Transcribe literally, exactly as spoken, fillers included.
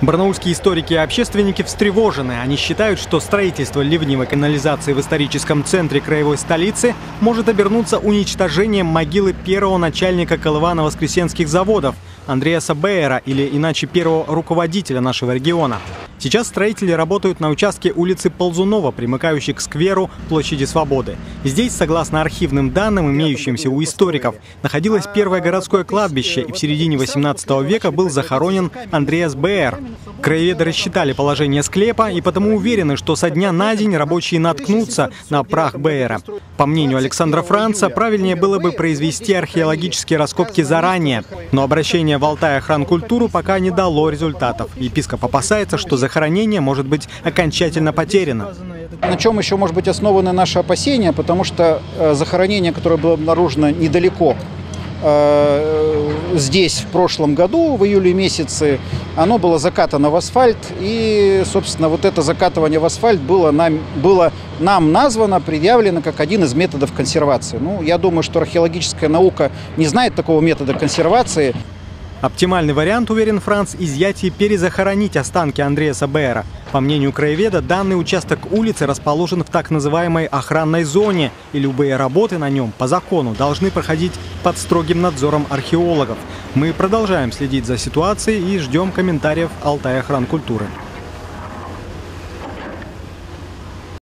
Барнаульские историки и общественники встревожены. Они считают, что строительство ливневой канализации в историческом центре краевой столицы может обернуться уничтожением могилы первого начальника Колывано-Воскресенских заводов Андреаса Беэра, или иначе первого руководителя нашего региона. Сейчас строители работают на участке улицы Ползунова, примыкающей к скверу Площади Свободы. Здесь, согласно архивным данным, имеющимся у историков, находилось первое городское кладбище, и в середине восемнадцатого века был захоронен Андреас Беэр. Краеведы рассчитали положение склепа и потому уверены, что со дня на день рабочие наткнутся на прах Беэра. По мнению Александра Франца, правильнее было бы произвести археологические раскопки заранее, но обращение в Алтайохранкультуру пока не дало результатов. Епископ опасается, что за захоронение может быть окончательно потеряно. На чем еще может быть основаны наши опасения, потому что захоронение, которое было обнаружено недалеко здесь в прошлом году, в июле месяце, оно было закатано в асфальт, и, собственно, вот это закатывание в асфальт было нам, было нам названо, предъявлено как один из методов консервации. Ну, я думаю, что археологическая наука не знает такого метода консервации. Оптимальный вариант, уверен Франц, изъять и перезахоронить останки Андреаса Беэра. По мнению краеведа, данный участок улицы расположен в так называемой охранной зоне, и любые работы на нем по закону должны проходить под строгим надзором археологов. Мы продолжаем следить за ситуацией и ждем комментариев Алтайохранкультуры.